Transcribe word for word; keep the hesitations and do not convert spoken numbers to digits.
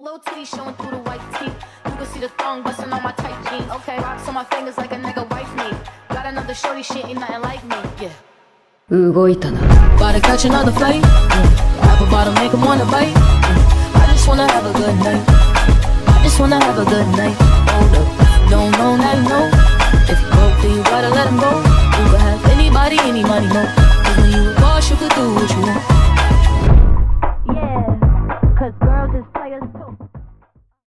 Low T showing through the white teeth. You can see the thong busting on my tight jeans. Okay, rocks on my fingers like a nigga wife me. Got another shorty, she ain't nothing like me. Yeah. About to catch another fight. Apple bottom make him wanna bite. I just wanna have a good night. I just wanna have a good night. Hold up, no, no, not no. If you broke, then you gotta let him go. You can have anybody, any money, no.